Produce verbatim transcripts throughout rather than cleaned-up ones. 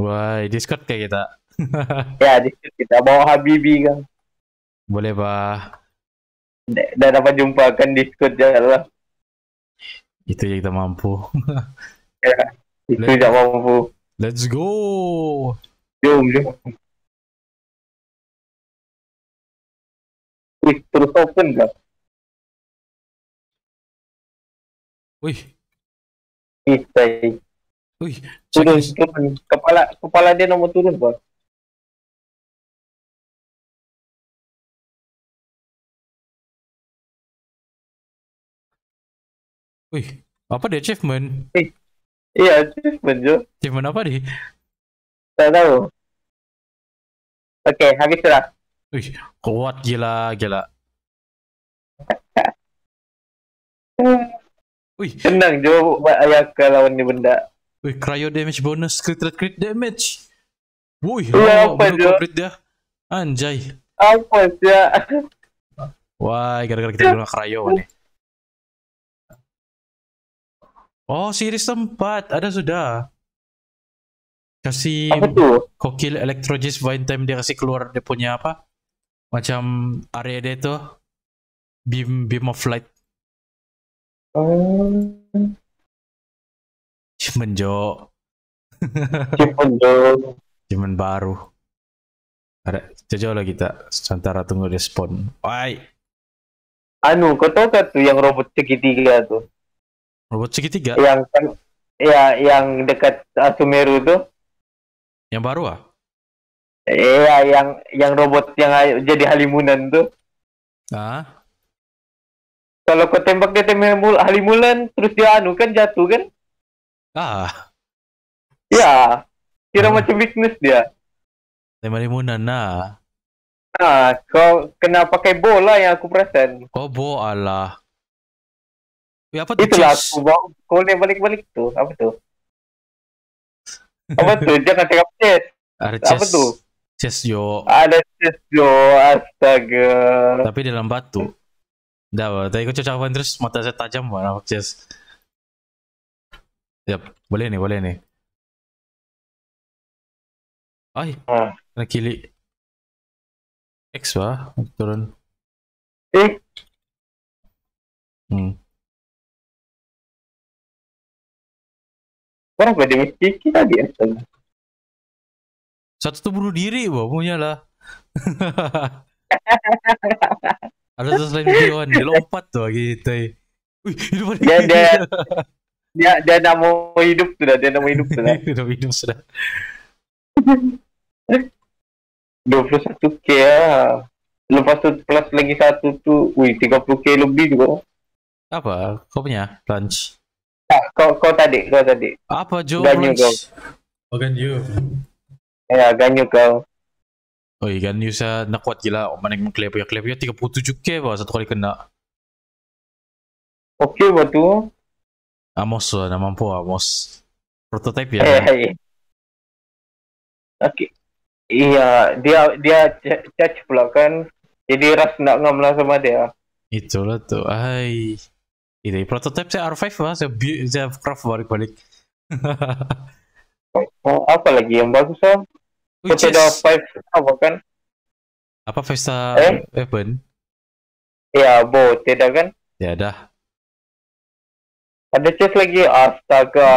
Wah, Discord kayak kita. Ya, Discord kita bawa Habibie kan. Boleh, Pak. Dan dapat jumpa kan Discord jalan. Itu yang kita mampu. Ya, itu Let... yang mampu. Let's go. Jom, jom. Wih, terus open kan? Wih. Istai. Wih, turun, turun. Kepala, kepala dia nomor turun, Pak. Wih, apa dia achievement? Eh, iya, achievement, Jo. Achievement apa dia? Tak tahu. Oke, habis sudah. Wih, kuat gila, gila. Wih, tenang Jo, ayah lawan ni benda. Wih, cryo damage bonus, crit rate, crit damage. Wih, oh, apa Jo? Dia. Anjay. Apa dia? Wah, gara-gara kita guna cryo ni. Oh, series empat ada sudah. Kasih kokil electrogis vine time, dia kasih keluar dia punya apa? Macam area dia tu beam beam of light. Oh, cuman Jo, cuman Jo, cuman baru. Ada Jojo lah kita. Sementara tunggu respon. Why? Anu, kau tahu tak tu yang robot segitiga tu? Robot segitiga? Yang ya, yang dekat Sumeru tu? Yang baru ah? Ya, yang yang robot yang jadi halimunan tu. Ah? Kalau kau tembak dia tembak halimulan, terus dia anu kan jatuh kan? Ah. Ya. Kira ah. macam weakness dia. Tembak halimunan nah. Ah, kau kena pakai bola yang aku perasan. Oh, bola. Ya, apa tu? Itulah aku bawa kau ni balik-balik tu. Apa tu? Apa tu? Jangan cakap chess. Apa tu? Chess yo. Ada chess yo. Astaga. Tapi dalam batu. Dah, tadi aku cocokan terus mata saya tajam mana Pak Ces. Yap, boleh nih, boleh nih. Ay, ah. Kena kili. X wah, turun. Eh. Hmm. Orang boleh miskin kita dia. Satu tu bunuh diri, wah punya lah. Ada tu selain Dion, dia lompat tu lagi tadi. Wih, hidup dia, dia, dia, dia nak mau hidup tu dah, dia nak mau hidup tu dah. Dia nak hidup sudah. dua puluh satu K lah. Lepas tu plus lagi satu tu, wih, tiga puluh K lebih juga. Apa? Kau punya lunch? Tak, kau, kau tadi, kau tadi. Apa, Jo? Ganyu kau. Oh, Ganyu. Ya, Ganyu kau. Oi, Ganyu saya nak kuat gila. Mana yang mengklaim punya klaim punya tiga puluh tujuh K bah satu kali kena. Okey betul. Amos lah, nak mampu Amos. Prototype ya. Hey, kan? Hey. Okey. Iya, dia dia catch pula kan. Jadi ras nak ngam lah sama dia. Itulah tu. Hai. Ini prototype saya R lima lah. Saya, saya craft balik-balik. Oh, apa lagi yang bagus lah? Kita dah five star kan? Apa five star eh? Weapon? Ya, bo, tidak kan? Ya, dah. Ada chest lagi, astaga.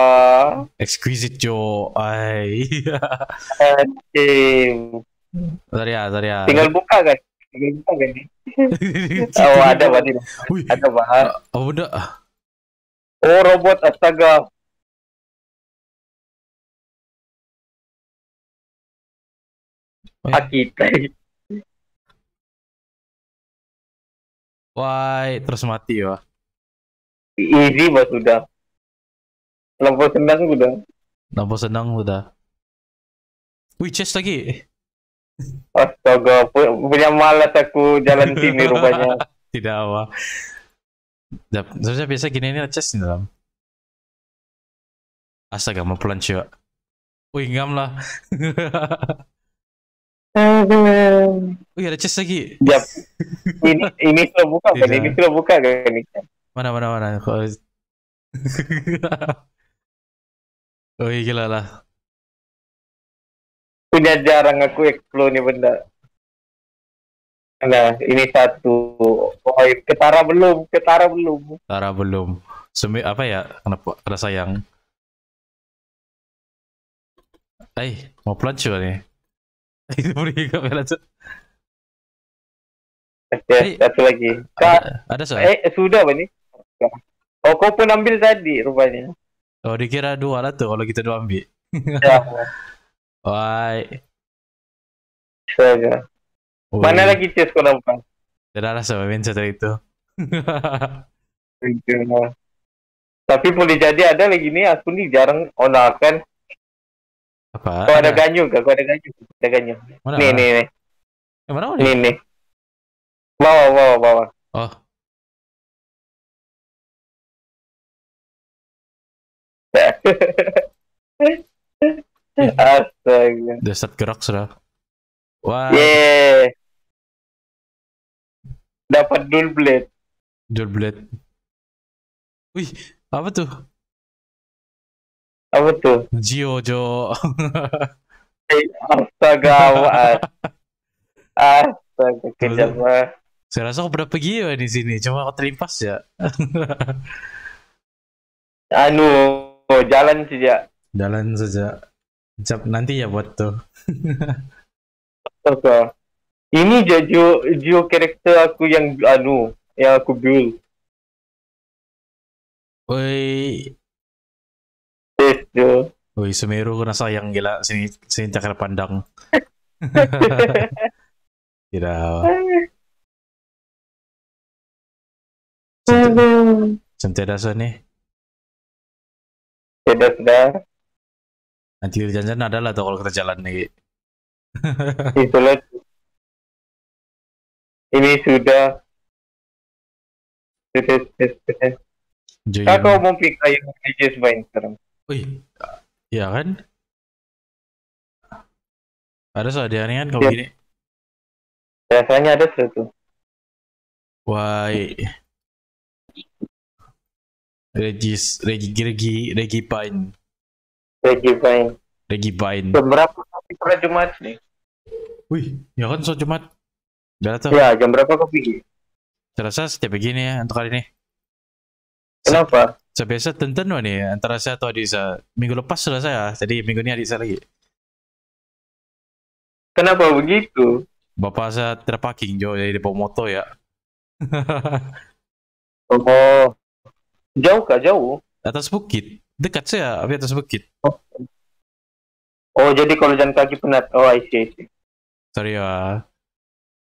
Exquisite Jo, ay. Aduh. Sorry ya, sorry ya. Tinggal buka kan? Tinggal buka kan? Oh, ada apa ni? Ada apa? Apa benda? Oh, robot, astaga. Akitai. Wah, terus mati wah. Easy bah sudah. Lampau senang sudah. Lampau senang sudah. Wih, chest lagi. Astaga, punya malas aku jalan sini rupanya. Tidak apa. Sebenarnya biasa gini ini chest di dalam. Astaga, mau pelan cewek. Wih, ngam lah. Wih, ada chest lagi. Jap. Ini ini sudah buka kan? Ini sudah buka kan? Mana mana mana. Wih, gila lah. punya jarang aku explore nih benda. Nah, ini satu. Oh, ketara belum, ketara belum. Ketara belum. Semi apa ya? Kenapa ada sayang? Eh, mau pelancu nih. Itu pergi ke pelancu. Oke, satu lagi. Kak, ada, ada soal? Eh, sudah ini. Oh, kau pun ambil tadi rupanya. Oh, dikira dua lah tuh kalau kita dua ambil. Ya. Why? Saja. Oh, mana lagi tes kau nampak? Tidak ada sama main setelah itu. Tapi boleh jadi ada lagi nih, aku nih jarang onakan. Apa? Kau ada Ganyu gak? Kau ada Ganyu? Ada Ganyu. Mana, nih, mana? nih nih eh, mana, mana? nih. Nih Bawa bawa bawa. Oh. Astaga. Dasar gerak sudah. Wah. Wow. Yeah. Dapat dual blade. Dual blade. Wih, apa tuh? Apa tuh? Jojo. Astaga. Astaga, kejam. Saya rasa aku udah pergi ya di sini, cuma aku terlimpas ya. Anu, jalan saja. Jalan saja. Cap nanti ya buat tuh. Oke. Ini Jojo, Jojo karakter aku yang anu, yang aku build. Woi. Yes, Jo. Woi, Sumeru kena sayang gila sini sini cakar pandang. Tidak. Cantik dasar nih. Sudah sudah. Nanti janjian adalah tuh kalau kita jalan nih. Itulah. Ini sudah. Sudah, sudah, sudah. Kakak mau pick yang J J main sekarang. Wih, iya kan? Ada soal dia kan kalau ya. Gini. Biasanya ada sesuatu. Wah. Regis, Regi, Regi, Regi Pine. Regi Pine. Regi Pine. Berapa kali Jumat nih? Wih, ya kan soal Jumat. Datang. Ya, jam berapa kau pergi? Terasa setiap begini ya untuk kali ini. Kenapa? Saya biasa tenten nih antara saya atau adik saya. Minggu lepas sudah saya, jadi minggu ini adik saya lagi. Kenapa begitu? Bapak saya terparking jauh dari depo motor ya. Oh, jauh kah jauh? Atas bukit, dekat saya, tapi atas bukit. Oh, oh jadi kalau jalan kaki penat. Oh, I see, I see. Sorry ya.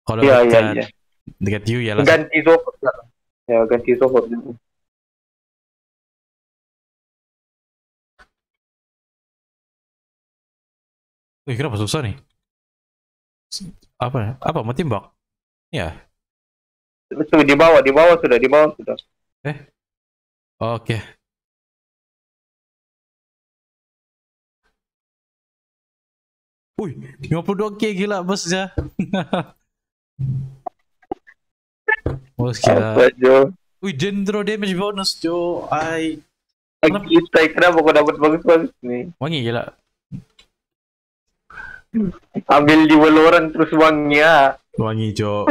Kalau ya, dekat, ya, ya. Dekat you ya lah. Ganti sofa. Ya, ganti sofa. Wih, kenapa susah nih? Apa? Apa mau timbak? Ya. Itu di bawah, di bawah sudah, di bawah sudah. Eh. Oke. Okay. Wih, lima puluh dua K gila bosnya. Bos kira. Wih, Dendro damage bonus Jo. Ai. Kita kira bakal dapat bagus-bagus nih. Wangi gila. Ambil di Valorant terus wanginya. Wangi Jo.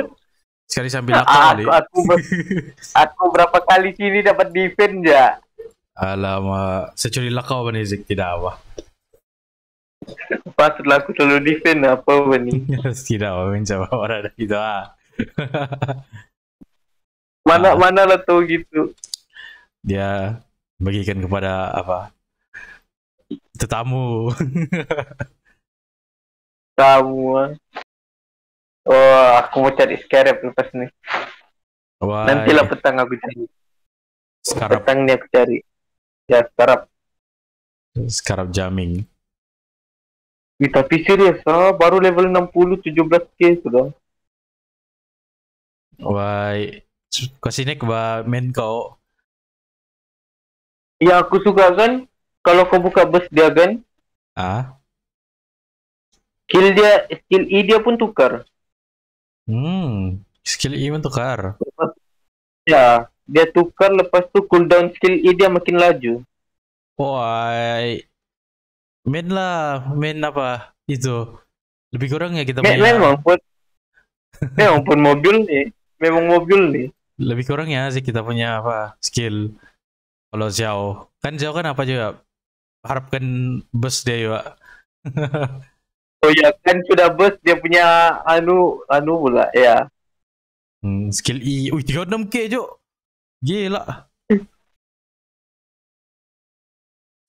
Sekali sambil aku kali. Aku, aku, aku berapa kali sini dapat defend ya. Alamak, saya curi lakau Bani Zik tidak apa. Patutlah aku selalu defend apa Bani. Tidak apa mencoba orang ada gitu ah. Mana ah. Mana lah tuh gitu. Dia bagikan kepada apa? Tetamu. Tahu. Oh, aku mau cari Scarab lepas nih. Why? Nantilah petang aku cari. Scarab. Petang nih aku cari. Ya, Scarab. Scarab jamming. Wih, tapi serius, ah, baru level enam puluh, tujuh belas K sudah. Wah, kau sini ke main kau. Ya, aku suka kan. Kalau kau buka bus dia kan. Ah. Skill dia, skill E dia pun tukar. Hmm, skill E pun tukar. Lepas, ya, dia tukar lepas tu cooldown skill E dia makin laju. Why? Main lah, main apa itu? Lebih kurang ya kita main. Main maupun, maupun mobil nih, memang mobil nih. Lebih kurang ya sih kita punya apa skill. Kalau jauh kan jauh kan apa juga harapkan bus dia juga. Oh ya kan sudah bus dia punya anu anu pula ya. Hmm, skill E, wih tiga puluh enam K juk. Gila.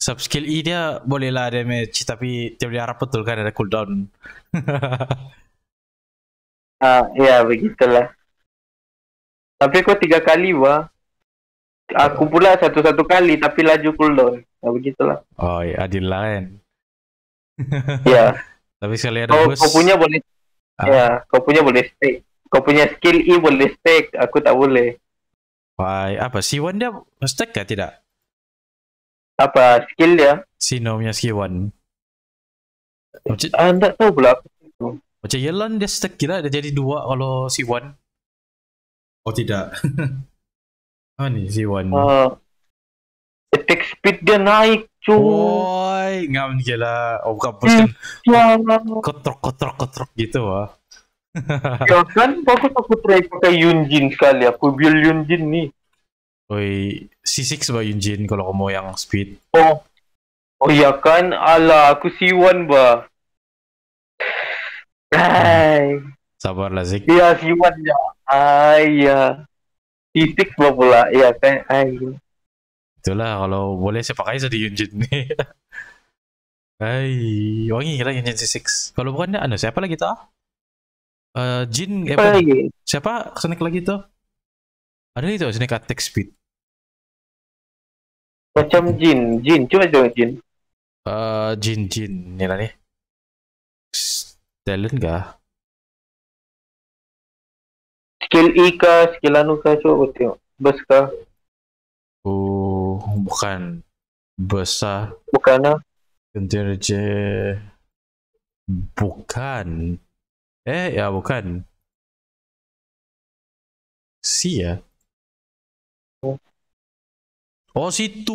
Sub skill E dia bolehlah damage tapi tiap dia harap betul kan ada cooldown. Ah ya begitulah. Tapi kok tiga kali wah. Aku pula satu-satu kali tapi laju cooldown. Ya begitulah. Oh ya adil lah kan. Ya. Tapi sekali ada bus. Kau punya boleh. Ah. Ya, kau punya boleh stake. Kau punya skill E boleh stake, aku tak boleh. Wah, apa C satu dia stake kah tidak? Apa skill dia? Sino punya skill one. Macam ah, tak tahu pula. Macam Yelan dia stake kira dia jadi dua kalau C satu. Oh tidak. Ah ni C satu. Uh, attack speed dia naik cuy. Woi, ngam gila. Oh bukan pusing. Kotrok-kotrok-kotrok gitu ah. Ya kan aku takut try pakai Yunjin sekali. Aku build Yunjin nih. Oi, C enam bah Yunjin kalau kamu yang speed. Oh, oh iya kan, ala aku C satu bah. Hai. Sabarlah Zik. Iya C satu ya. Iya. C enam bah pula, iya kan. Hai. Itulah kalau boleh saya pakai saja Yunjin nih. Hai, wangi lah Yunjin C enam. Kalau bukan ada anu siapa lagi tuh? Uh, Jin apa? Eh, siapa snack lagi tuh? Ada itu sini attack speed. Macam Jin, Jin coba coba Jin. Uh, Jin Jin, ini lah nih. Talent kah? Skill E kah, skill anu kah coba tengok. Bus kah? Oh, bukan. Besar. Bukan ah. Container J. Bukan. Eh, ya bukan. Si ya. Oh situ,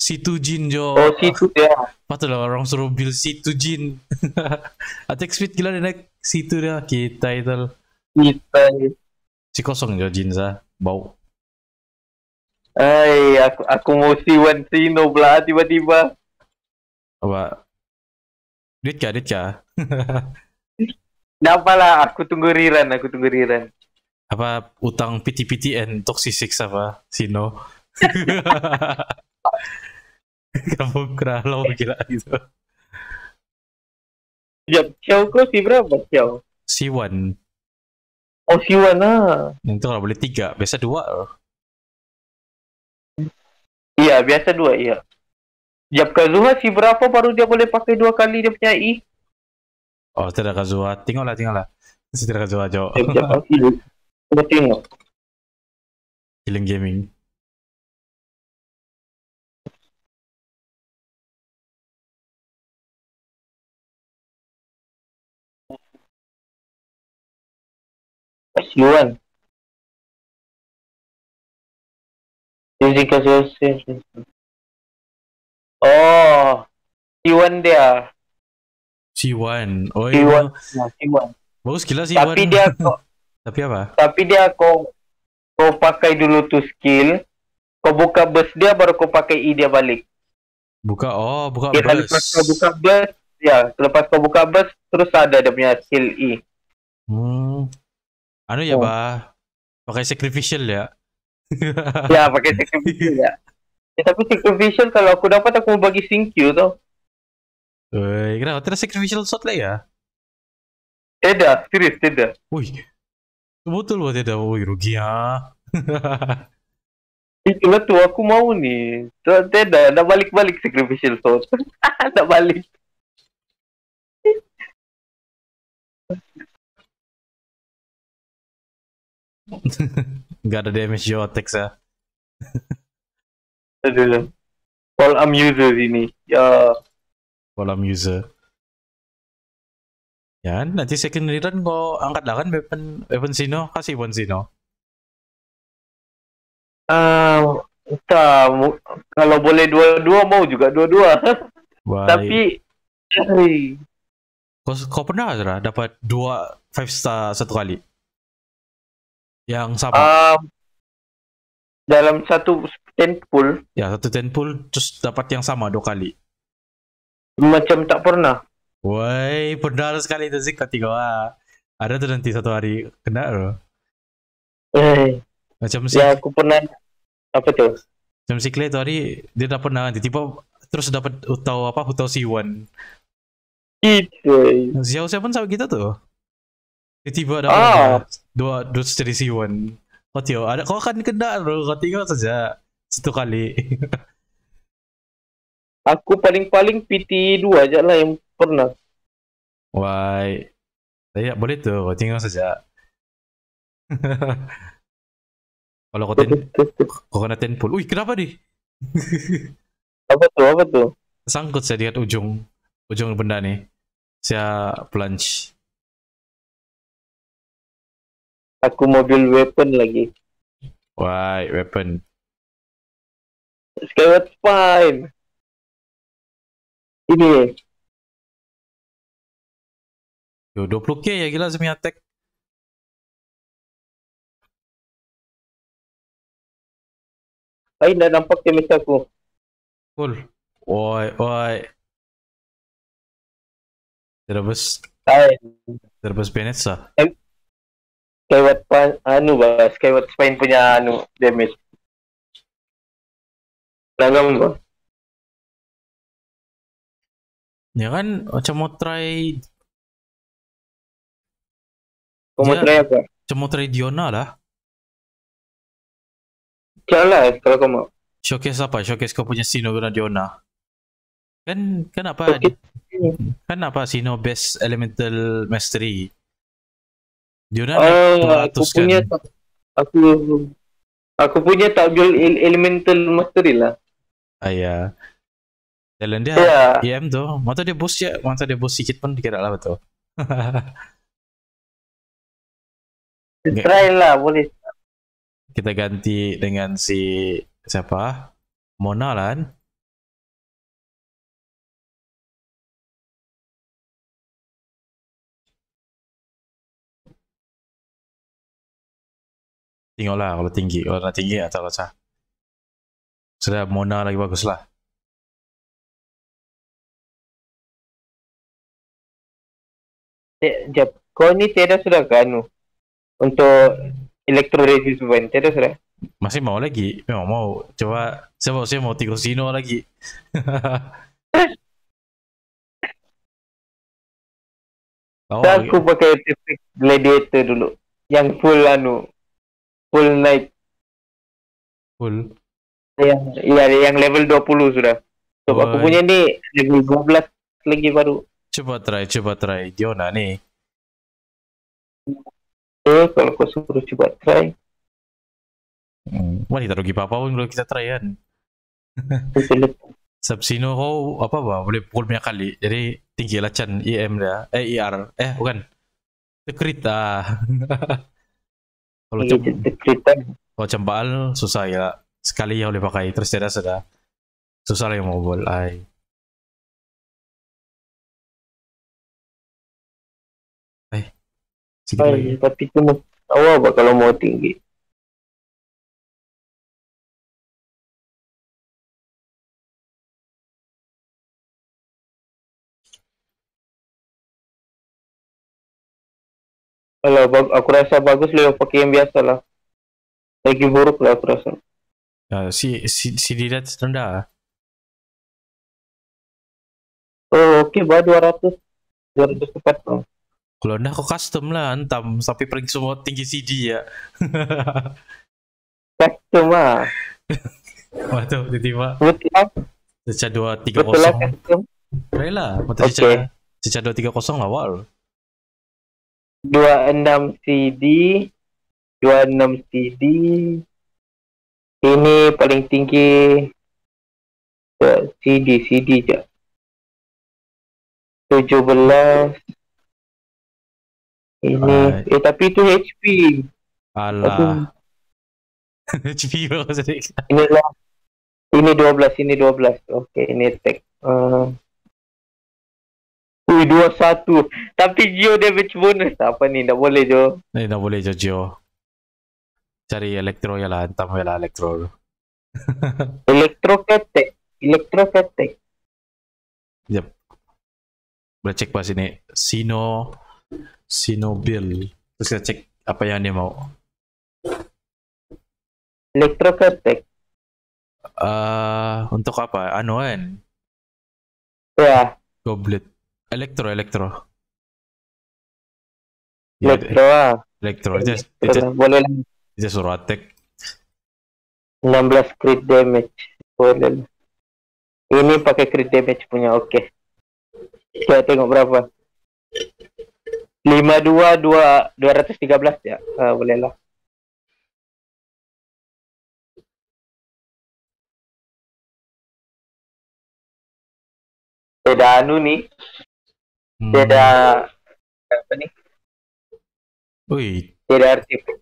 situ Jin jo. Oh situ dia. Patutlah orang suruh build situ Jin. Attack speed gila dia naik situ dah kita itu. Kita. Si kosong jo Jin sah bau. Eh aku aku mau si Wan Sino belah tiba-tiba. Apa? Dit kah dit kah? Napalah aku tunggu riran aku tunggu riran. Apa utang P T P T N toksisik apa Sino. Kamu kerah lo gila gitu. Ya, Xiao kok si berapa Xiao? C satu. Oh C satu lah. Itu kalau boleh tiga, biasa dua. Iya, biasa dua iya. Jap Kazuha si berapa baru dia boleh pakai dua kali dia punya I. Oh, tidak Kazuha, tinggallah tinggallah. Tidak Kazuha jauh. Coba tengok Killing Gaming. Pasiuan oh C satu dia C satu. Oh C satu C satu bagus gila C satu tapi dia kok tapi apa? Tapi dia kau kau pakai dulu tuh skill, kau buka bus dia baru kau pakai I dia balik. Buka oh buka ya, bus. Lepas kau buka bus, ya lepas kau buka bus terus ada dia punya skill I. Hmm. Anu ya oh. Bah, pakai sacrificial ya? Ya pakai sacrificial ya. Ya. Tapi sacrificial kalau aku dapat aku mau bagi sing Q tau. Eh kenapa tidak sacrificial shot lah ya? Tidak, serius tidak. Wih. Betul buat dia woi rugi ah. Itulah tuh aku mau nih. Tuh tidak ada balik-balik sacrificial sword. Ada balik. Enggak ada damage yo attacks ah. Aduh. All am user ini. Ya. All am user. Ya, nanti secondary run kau angkat lah kan weapon, weapon Sino, kasih weapon Sino. Uh, entah, kalau boleh dua-dua mau juga dua-dua. Bye. Tapi eh. kau, kau pernah Azra dapat dua five star satu kali yang sama? Um, dalam satu ten pool. Ya, satu ten pool terus dapat yang sama dua kali. Macam tak pernah. Woi, pernah sekali itu Zik kata kau. Ada tu nanti satu hari kena tu. Eh. Macam si. Ya, aku pernah. Apa tu? Macam si Clay tu hari dia dah pernah nanti tiba terus dapat utau apa utau C satu. Itu. Siapa siapa pun sama kita tu. Tiba-tiba ada ah. dua dua dari C satu. Kau tahu ada kau kan kena tu. Kau tinggal saja satu kali. Aku paling-paling P T dua aja lah yang pernah. Wah, tidak boleh tu, kau tinggal saja. Kalau kau ten, kau kena ten pool. Uih, kenapa ni? Apa tu? Apa tu? Sangkut saya dekat ujung, ujung benda ni. Saya plunge. Aku mau build weapon lagi. Wah, weapon. Scarab fine. Ini yo dua puluh K ya gila semi attack. Ai dah nampak damage aku. Cool. Oi oi. Terbes. Ai. Terbes Bennett sah. Skyward Spine anu bah, Skyward Spine punya anu damage. Langgang bah. Ya kan, macam mau try. Kau mau try apa? Macam mau try Diona lah. Jalan kalau kau mau. Showcase apa? Showcase kau punya Sino dengan Diona. Kan, kan apa? Showcase. Kan apa Sino best elemental mastery. Diona oh, aku punya kan? Tak, aku aku punya tak jual elemental mastery lah. Ayah. Jalan dia yeah. E M tu, mata dia bos je, mata dia bos sikit pun dikira lah betul. Try lah boleh. Kita ganti dengan si siapa? Mona lah kan? Tengok lah kalau tinggi, kalau nak tinggi atau rasa. Sudah Mona lagi bagus lah. Jap, kau ni tiada sudah ke anu? Untuk elektroresistan, tiada sudah? Masih mau lagi, memang mau. Coba, saya mau, saya mau tiga Sino lagi. Oh, aku okay. Pakai efek Gladiator dulu. Yang full anu, full night. Full? Yang, ya, yang level dua puluh sudah. So, oh, aku punya ni level dua belas lagi baru. Cuba try, cuba try Diona ni. Eh, kalau kau suruh cuba try. Hmm, mana kita rugi apa-apa pun kalau kita try kan. Sub Sino kau apa bah, boleh pukul banyak kali. Jadi tinggi lacan E M dia. Eh, E R. Eh, bukan. Tekrit lah. Kalau macam Baal, susah ya. Sekali yang boleh pakai, terus dia dah sudah. Susah lah yang mau buat. Ay. Ay, tapi cuma awal apa kalau mau tinggi. Kalau aku rasa bagus lebih pakai yang biasa lah. Lagi buruk lah aku rasa. Nah, si si si dia rendah. Oh, okey bah dua ratus dua ratus tepat lah. Kalau dah kau custom lah, entam sampai pergi semua tinggi C D ya. Custom lah. Wah tu, tiba-tiba. Betul. Cecah dua tiga kosong. Betul lah. Mata cecah. Cecah dua tiga kosong lah wal. Dua enam C D, dua enam C D. Ini paling tinggi. C D C D je. Tujuh belas. Ini, eh tapi itu H P. Alah. H P baru sedikit. Inilah. Ini dua belas, ini dua belas. Okey, ini attack. Uh, dua puluh satu. Tapi Gio damage bonus. Apa ni? Tak boleh Jo. Eh, tak boleh Jo Gio. Cari elektro je lah. Hantam je lah elektro tu. Elektro ketek. Elektro ketek. Sekejap. Boleh cek pas sini. Sino. Sino Bill. Terus kita cek apa yang dia mau. Elektro ketek. Uh, untuk apa? Anu kan? Ya. Goblet. Elektro, elektro. Elektro lah. Elektro. Just, just, boleh lah. Just suruh attack. enam belas crit damage. Boleh lah. Ini pakai crit damage punya, okey. Kita tengok berapa. lima puluh dua, dua ratus tiga belas ya. Uh, boleh lah. Beda anu nih. Beda hmm. apa nih? Ui. Beda artikel.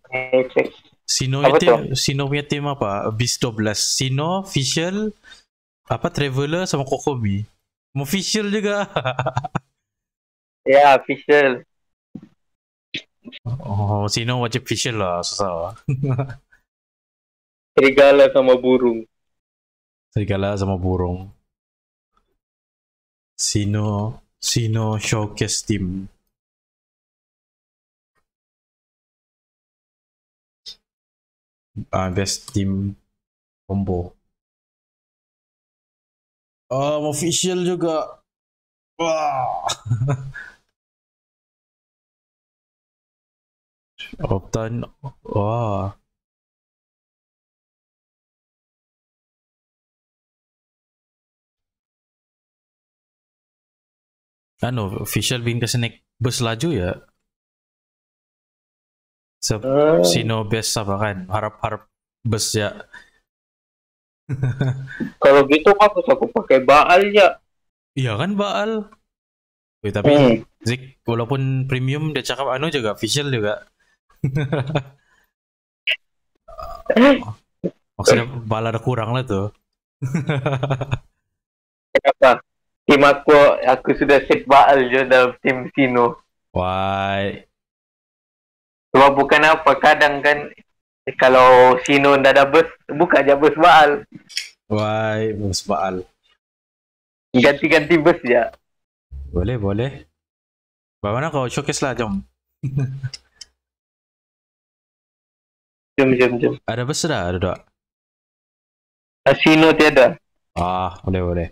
Sino punya tim, Sino punya tim apa? Beast dua belas. Sino, Fischl, apa Traveler sama Kokomi. Mau Fischl juga. Ya, Fischl. Oh, Sino wajib Fischl lah, susah. Serigala sama burung. Serigala sama burung. Sino, Sino showcase team. Ah, best team combo. Oh, official juga. Wah. Optan. Wah. Anu, official bin kasi naik bus laju ya. So, uh. Sino best apa kan? Harap-harap bus ya. Kalau gitu kan aku pakai Baal ya. Iya kan Baal. Wih, tapi hmm. Zik, walaupun premium dia cakap anu juga, official juga. Maksudnya Baal ada kurang lah tuh. Kenapa? Tim aku, aku sudah set Baal je dalam tim Sino. Why? Sebab bukan apa, kadang kan kalau Sino dah ada bus, buka je bus Baal. Why? Bus Baal. Ganti-ganti bus je. Boleh, boleh. Bagaimana kau showcase lah, jom. Jom, jom, jom. Ada bus dah, ada tak? Sino tiada. Ah, boleh, boleh.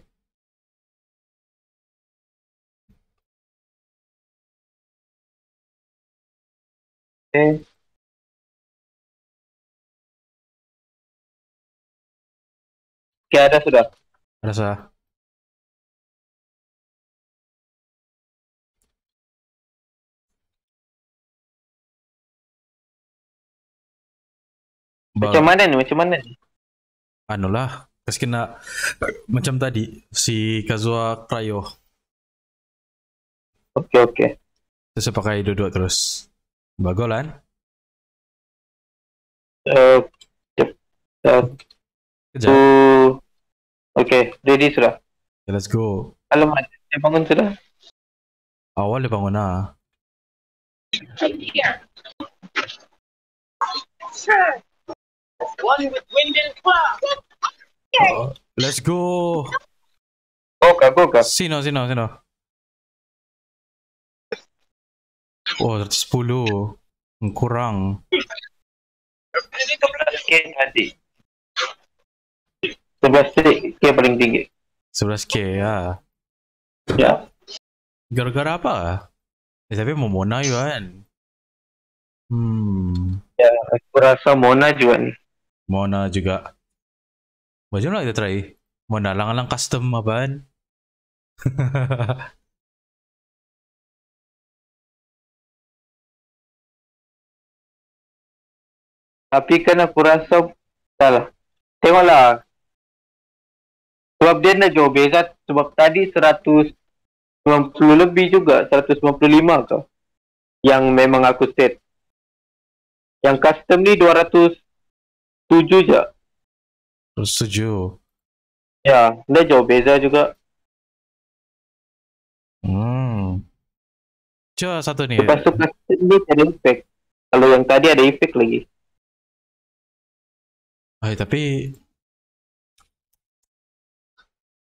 Eh. Okay, ada sudah. Ada sudah. Macam mana ni? Macam mana ni? Anulah, kasi kena macam tadi si Kazuha Cryo. Okey, okey. Saya pakai duduk terus. Bagolan. Uh, uh, Kejap. Okay, ready sudah. Okay, let's go. Alamak, dia bangun sudah? Awal dia bangun lah. Oh, let's go. Goka, goka. Sino, sino, sino. Oh, seratus sepuluh kurang. sebelas k paling tinggi. sebelas k ya. Ya. Gara-gara apa? Eh, tapi mau Mona juga kan. Hmm. Ya, aku rasa Mona juga nih. Mona juga. Macam mana kita try? Mona lang-lang custom apaan? Tapi kan aku rasa salah. Tengoklah. Sebab dia nak jauh beza. Sebab tadi seratus sembilan puluh lebih juga. seratus sembilan puluh lima ke? Yang memang aku set. Yang custom ni dua ratus tujuh je. Setuju. Ya. Dia jauh beza juga. Hmm. Coba satu nih. Pas pas ini ada effect. Kalau yang tadi ada effect lagi. Ay, tapi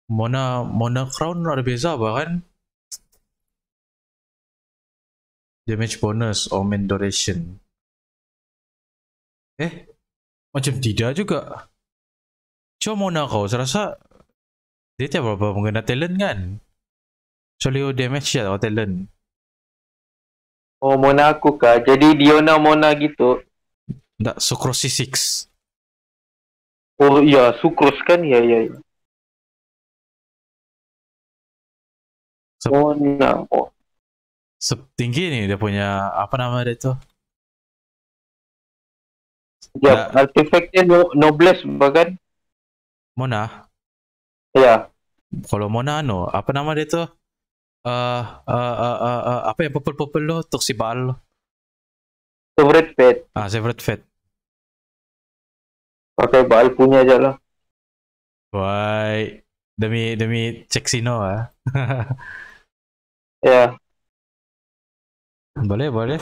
Mona Mona Crown ada beza bahkan. Damage bonus, Omen duration. Eh, macam tidak juga. Cuma Mona kau serasa dia tiap berapa mengenai talent kan? Solio damage ya atau talent? Oh, Mona aku kah? Jadi Diona Mona gitu? Nggak, Sucrose enam. Oh iya, Sucrose kan? Iya, iya, iya. Sep Mona, oh. Setinggi nih dia punya, apa nama dia itu? Ya, nah, artefaknya no, Noblesse bahkan. Mona? Iya. Kalau Mona, no, apa nama dia itu? Uh, uh, uh, uh, uh, apa yang purple-purple lo? Untuk si Baal lo? Favorite Fate. Ah, Favorite Fate. Pakai Baal punya aja lah. Baik. Demi, demi cek Sino ya. Ya. Boleh, boleh.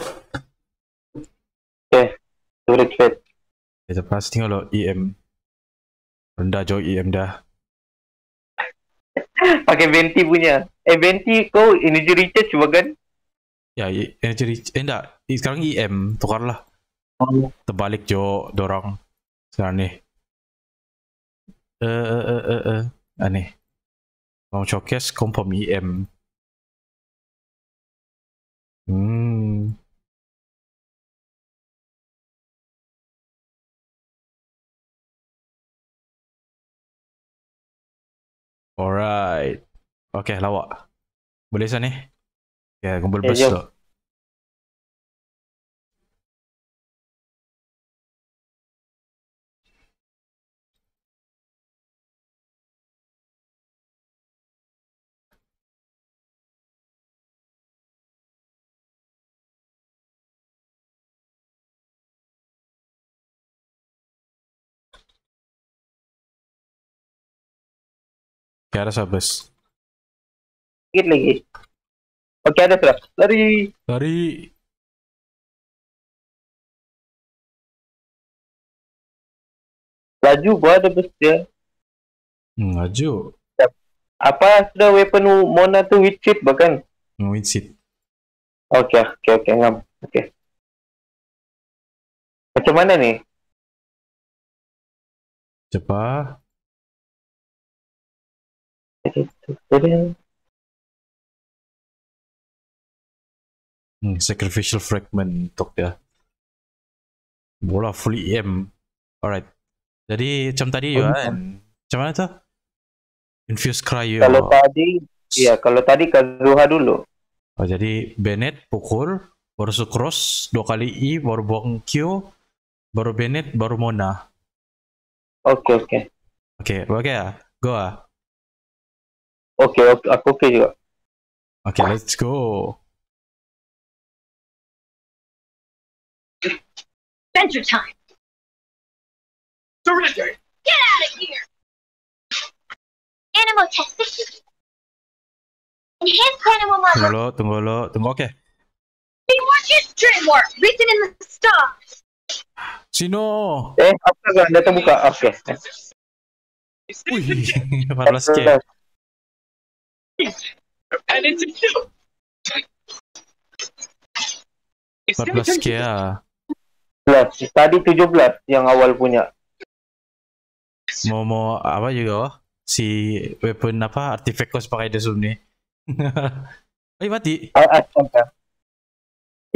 Oke, okay. Favorite Fate. Kita pas tinggal lo E M. Rendah jauh E M dah. Pakai venti punya. Eh venti kau energy recharge bukan? Ya energy recharge. Eh enggak. Sekarang E M tukarlah. Oh. Terbalik jo dorong. Sekarang nih. Eh eh eh eh eh. Aneh. Mau showcase confirm E M. Hmm. Alright. Okey, lawak. Boleh sah ni? Ya, kumpul bus tu. Kaya ada sabes. Sikit lagi. Oke ada sudah. Lari. Lari. Laju gua ada bus dia. Hmm, laju. Apa sudah weapon Mona tu witch it bahkan? Hmm, witch it. Oke, oke, oke, ngam. Oke. Macam mana nih? Coba. Hmm, Sacrificial Fragment untuk dia. Bola full E M. Alright. Jadi macam tadi ya kan. Macam mana tu? Infuse cryo. Kalau tadi, ya kalau tadi Kazuha dulu. Oh, jadi Bennett pukul, baru Sucrose dua kali E, baru buang Q, baru Bennett, baru Mona. Okey, okey. Okey, okey ya. Go ah. Oke, okay, aku oke okay juga. Oke, okay, let's go. Adventure time. Surrender. Get out of here. Animal testing. Enhanced animal model. Tunggu lo, tunggu lo, tunggu oke. Okay. Dreamwork written in the stars. Sino. Eh, apa kan data buka? Oke. Okay. Wih, empat belas K. And it's empat belas K ya. Tadi tujuh belas yang awal punya. Mau mau apa juga si weapon apa artefak kau pakai desum ni. Ayo mati.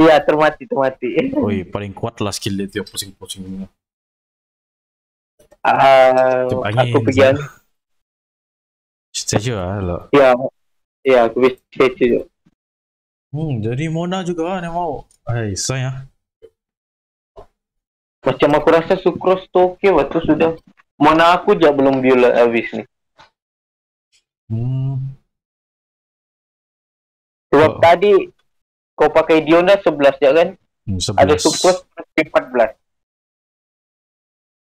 Iya termati termati. Oi paling kuat lah skill dia tiap pusing-pusing. Ah, aku pergi. Statue lah lo. Ya, ya aku bisa statue tu. Hmm, jadi Mona juga dia mau. Hai, sayang. Macam aku rasa Sucrose tu okey waktu sudah. Mona aku je belum build habis ni. Hmm. Sebab oh. Tadi kau pakai Diona sebelas je kan? Hmm, sebelas. Ada Sucrose empat belas.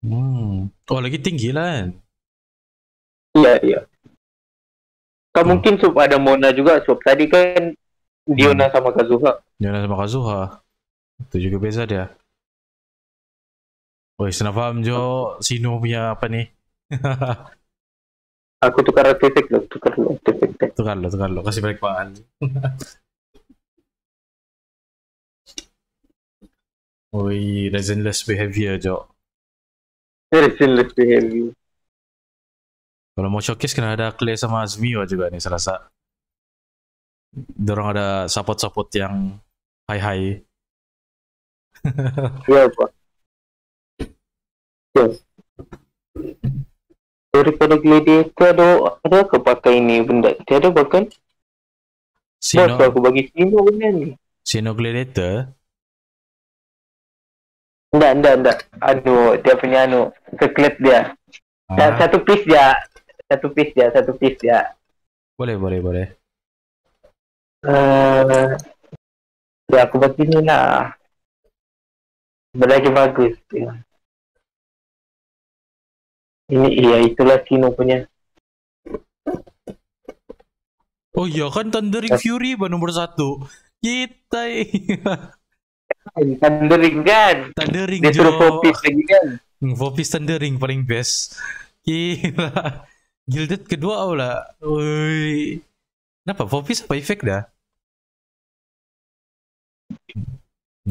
Hmm. Oh lagi tinggi lah kan? Ya, ya. Kan mungkin sub ada Mona juga sub. Tadi kan Diona hmm. sama Kazuha. Diona sama Kazuha. Itu juga beza dia. Woi, senang paham Jo, Sino punya apa nih? Aku tukar artefak lo, tukar lo, artefak. Tukar lo, tukar lo, kasih balik pakan. Woi, reasonless behavior Jo. Reasonless behavior. Kalau mau showcase kena ada Clay sama Azmi juga nih serasa. Dorong ada support-support yang high-high. Iya, Pak. Ya. Daripada Gladiator ada, ada aku pakai ini benda. Tiada bahkan. Sino. Aku bagi Sino benda ni. Sino Gladiator? Enggak, enggak, enggak. Aduh, dia punya anu. Seklet dia. Ah. Satu piece dia. Satu piece dia, satu piece dia. Boleh, boleh, boleh. Uh, ya aku buat ini lah. Berlagi bagus. Ya. Ini iya itulah Sino punya. Oh iya kan Thundering Fury ban nomor satu. Kita iya. Thundering kan. Thundering. Dia suruh popis lagi kan. Popis Thundering paling best. Gila. Gilded kedua pula. Woi. Kenapa popis apa efek dah?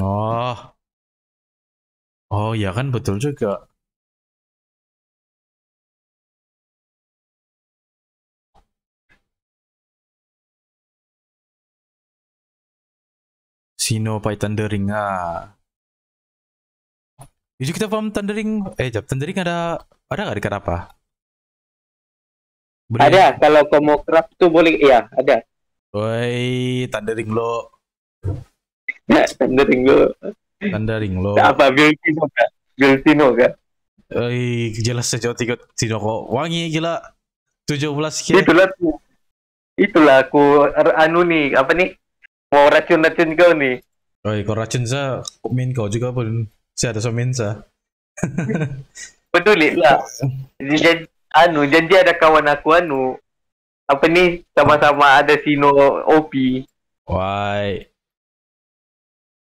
Oh. Oh ya kan betul juga. Sino pakai Thundering. Ah. Jadi kita paham Thundering. Eh, jap Thundering ada ada enggak di apa? Boleh. Ada, kalau kau mau craft tuh boleh, iya, ada. Woi, Thundering lo. Ya, Thundering lo. Thundering lo. Apa build Sino kah? Build Sino kah? Woi, jelas sejauh tiga Sino kok. Wangi gila. tujuh belas k. Itulah tuh. Itulah aku anu nih, apa nih? Mau racun-racun kau nih. Oh iya, kau racun saya, main kau juga pun. Saya ada so main saya. Peduli lah. Janji, anu, janji ada kawan aku anu. Apa nih, sama-sama ada Sino O P. Why?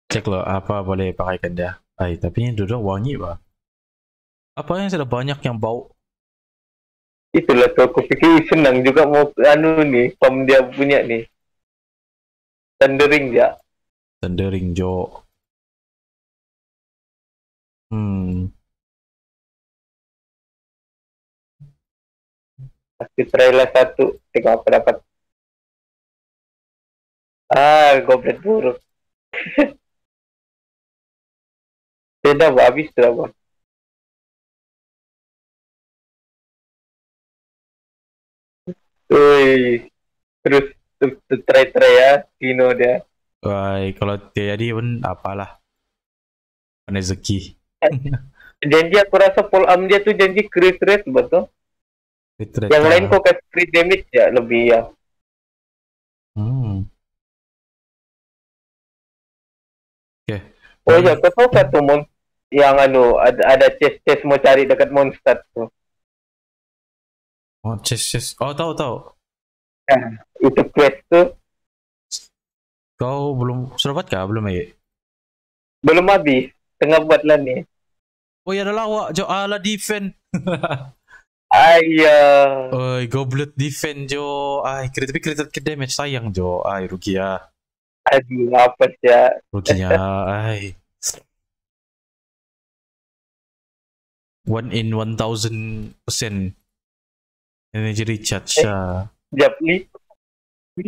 Cek lo, apa boleh pakaikan dia. Ay, tapi ini duduk wangi bah. Apa yang sudah banyak yang bau? Itulah tu, aku fikir senang juga mau anu nih, pam dia punya nih. Thundering ya. Thundering Jo. Hmm. Pasti trailer satu. Tengok apa dapat. Ah, goblet buruk. Sudah habis sudah bang. Oi, terus. Try-try ya, Sino dia. Wah, kalau dia jadi pun apalah. Rezeki. Janji aku rasa full arm dia tuh janji crit rate betul. Crit rate. Yang lain kok kasih crit damage ya lebih ya. Hmm. Oke. Okay. Oh iya, kau tahu satu mon yang anu ada ada chest-chest mau cari dekat monster tuh. Oh, chest-chest. Oh, tahu tahu. Nah, itu quest tuh. Kau belum sudah buat kah? Belum ya? Belum habis. Tengah buat lah nih. Oh ya adalah awak Jo ala defend. Ayah. Oi, goblet defend Jo. Ai, tapi crit ke damage sayang Jo. Ai, rugi ya. Aduh, apa ya? Ruginya ai. one in one thousand percent energy recharge. Eh. Jap li,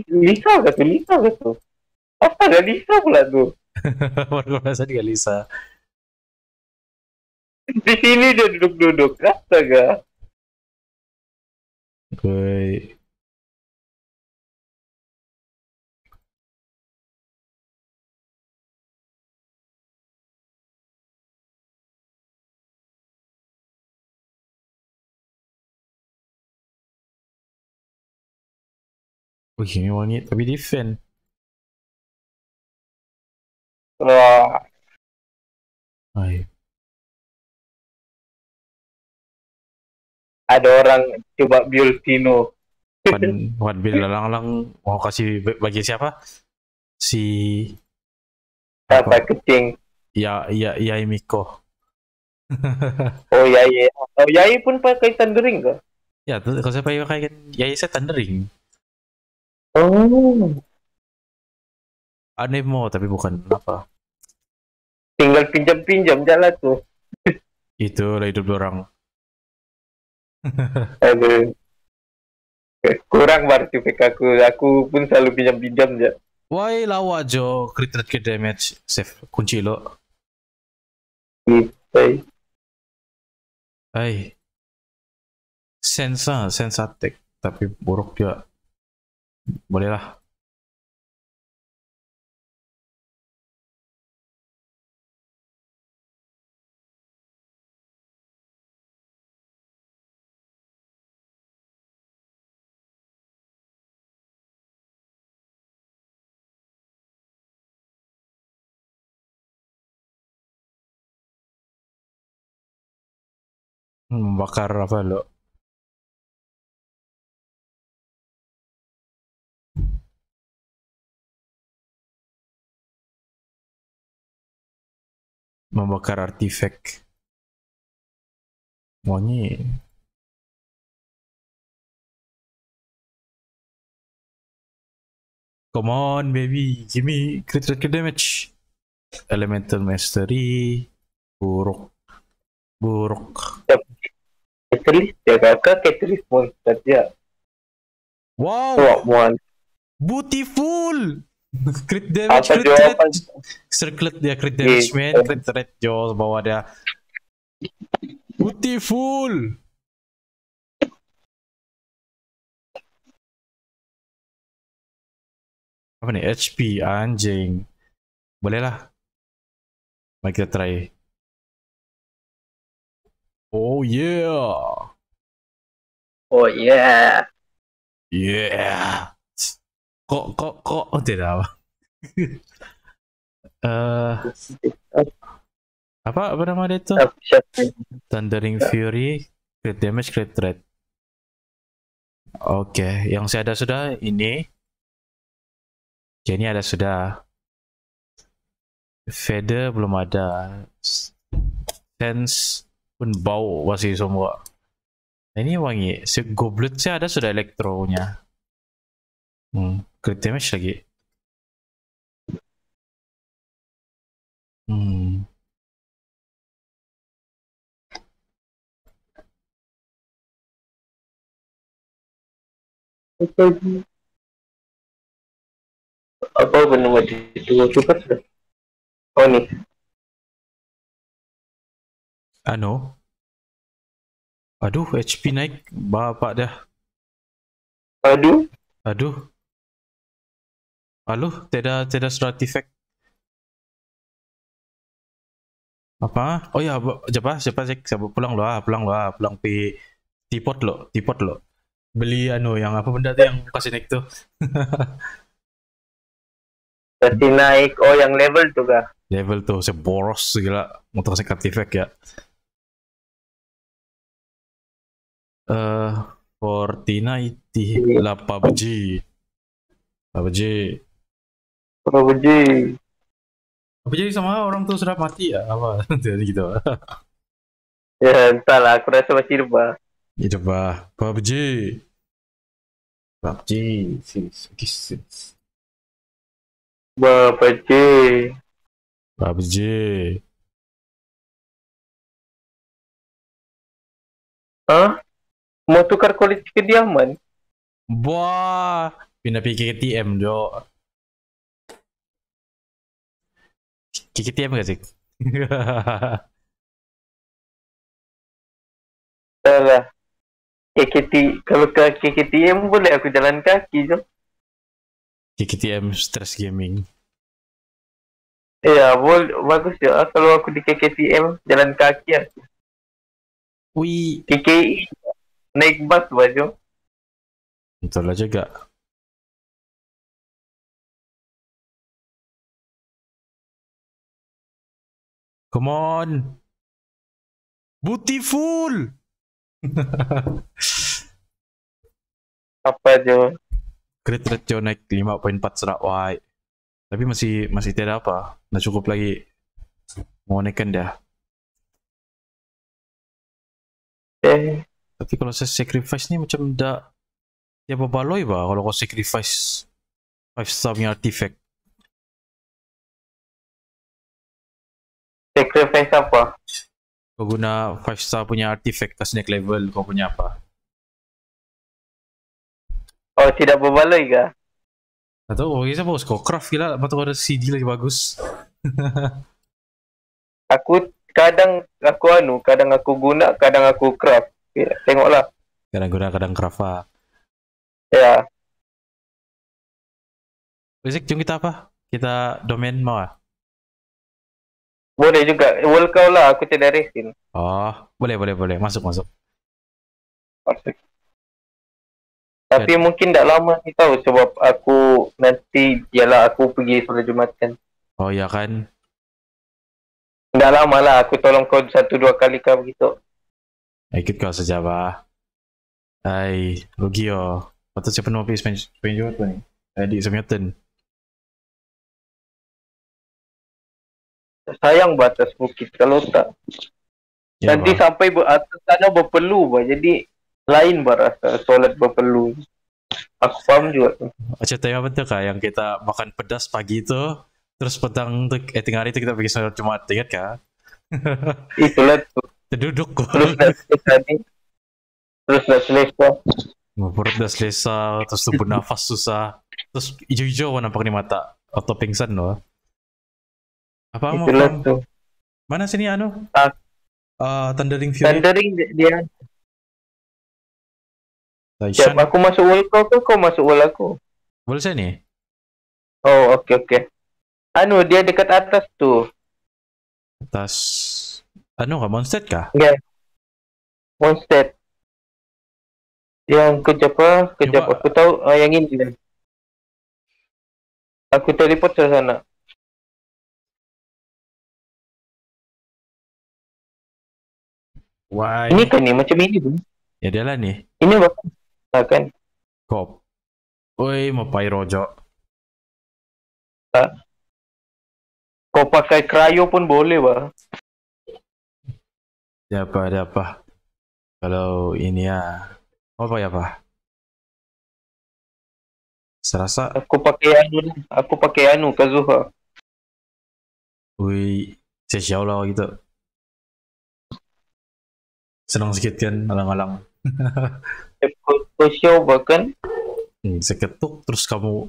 Lisa gak tuh, Lisa gak tuh. Apa gak Lisa pula tuh? Warga merasa dia Lisa. Di sini dia duduk-duduk, astaga. Oke. Wih, ini wangi, tapi defend. Wah. Ayo. Ada orang coba build Sino. Buat bila lang-lang mau kasih bagi siapa? Si apa kecing? Ya, ya, Yai Miko. Oh Yai, oh Yai pun pakai Thundering kah? Ya, kalau saya pakai pakai Yai saya Thundering. Oh, anemo tapi bukan apa? Tinggal pinjam-pinjam jalan tuh. Itu lah hidup orang. Aduh. Kurang berarti P K ku, aku pun selalu pinjam-pinjam ya. Woi lawa jo, crit rate ke damage, save kunci lo. Hai. Hai. Sensa, sensa attack, tapi buruk juga. Bolehlah. Membakar apa lo? Membakar artefak. Monyet. Come on baby, give me crit rate damage. Elemental mastery. Buruk. Buruk. Catalyst ya kakak, catalyst monster ya. Wow, wow. Beautiful. Crit damage, crit rate. Circlet dia crit damage man, crit rate jo bawah dia. Beautiful. Apa nih H P anjing. Bolehlah. Mari kita try. Oh yeah. Oh yeah. Yeah. Kok kok kok oh, tidak apa. uh, apa apa nama dia itu? Thundering Fury, crit damage, crit rate. Oke, okay. Yang saya ada sudah ini. Jadi ada sudah. Feather belum ada. Sense pun bau masih semua. Nah, ini wangi. Si gobletnya ada sudah elektronya. Hmm, crit damage lagi. Hmm. Apa benar itu super? Oh nih. Ano, aduh H P naik bapak dah. Aduh, aduh, aduh, tidak tidak stratifek. Apa? Oh ya, siapa siapa cek, siapa pulang loh, pulang loh, pulang pi tipot loh, tipot loh. Beli anu yang apa benda tuh yang kasih naik tuh. Kasih naik, oh yang level tuh kah? Level tuh seboros segala motor sekat efek ya. Uh, Fortnite lah P U B G. P U B G. P U B G. P U B G sama orang tuh sudah mati ya apa? Jadi gitu. Ya entahlah, aku rasa masih hidup bah. Hidup bah. P U B G. P U B G. Bah P U B G. P U B G. Hah? Mau tukar kulit kediaman? Wah, pindah pergi K T M, Jo. K T M gak sih? Salah. K T M, kalau ke K T M boleh aku jalan kaki, Jo. K T M Stress Gaming. Iya, boleh, bagus ya. Kalau aku di K T M jalan kaki ya. Wih, K K I. Naik bus baju. Betul lah juga. Come on. Beautiful. Apa aja? Crit rate Joe naik lima koma empat serak wide. Tapi masih masih tidak apa. Nah cukup lagi. Mau naikkan dah. Eh. Tapi kalau saya sacrifice ni macam dah. Ya berbaloi bah kalau kau sacrifice five star punya artifact. Sacrifice apa? Kau guna five star punya artifact kas naik level kau punya apa? Oh tidak berbaloi ke? Tak tahu, bagi saya bagus kau craft gila, lepas tu ada C D lagi bagus. Aku kadang aku anu, kadang aku guna, kadang aku craft. Ya, tengoklah. Kadang guna, kadang craft lah. Ya. Basic, jom kita apa? Kita domain mau lah? Boleh juga, wall kau lah, aku tidak resin. Oh, boleh, boleh, boleh, masuk, masuk. Masuk. Tapi ya. Mungkin tak lama ni tahu sebab aku nanti ialah aku pergi solat Jumat kan. Oh ya kan. Tak lama lah aku tolong kau satu dua kali kau begitu. Ikut kau saja bah. Hai, rugi oh. Patut siapa nak pergi Spencer tu ni? Adik Samyatan. Sayang batas bukit kalau tak. Ya, nanti bah. Sampai atas sana berpeluh bah jadi lain berasa solat berpeluh. Aku faham juga tu. Macam tema betul kah yang kita makan pedas pagi tu, terus petang tu, eh tengah hari tu kita pergi solat Jumaat, ingat kah? Itulah tu. Terduduk kau. Terus dah selesa ni. Terus dah selesa. Perut dah selesa, terus tu bernafas susah. Terus hijau-hijau warna nampak ni mata. Atau pingsan tu. Apa amu? Itulah tu. Mana sini anu? Ah. Uh, Thundering Fury. Thundering dia. Siap, aku masuk wall kau ke kau masuk wall aku? Wall saya ni? Oh, okey, okey. Anu, dia dekat atas tu. Atas... Anu kah? Monstead kah? Ya. Yeah. Monstead. Yang kerja apa? Kerja apa? Aku tahu uh, yang ini. Aku teleport ke sana. Why? Ini kan ni? Macam ini tu. Ya, dia lah ni. Ini apa? Kan kop. Oi, mau pakai rojok. Tak. Kau pakai krayo pun boleh bah. Ya apa, ada apa. Kalau ini ya. Apa ya apa? Serasa aku pakai anu, aku pakai anu Kazuha. Oi, sejauh lah gitu. Senang sikit kan alang-alang. Kau coba kan? Hmm, seketuk terus kamu.